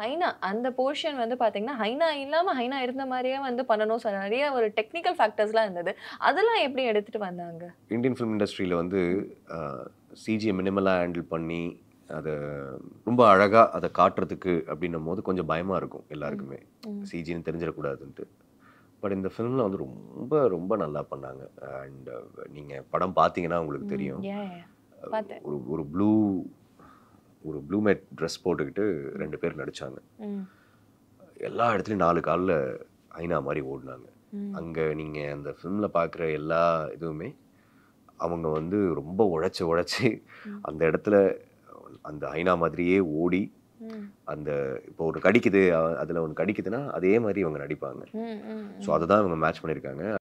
Haina and the portion when the Pathina Haina Ilama Haina Irna Maria and the Panano Sanaria were technical factors la and the Adala Epdi edited Vandanga. Indian film industry on the CG minimal handle punny the Rumba Araga at the Carter the Abdinamo the Conja Baimargo, Elargame, CG and Teranja Kudadante. But in the film, they did a lot of and you can see it. Yeah, I saw blue mat dress port, and two people were playing. All of them were playing in 4 days. In the film, And the Kadiki, other one Kadikina, they are very young. So other than a match.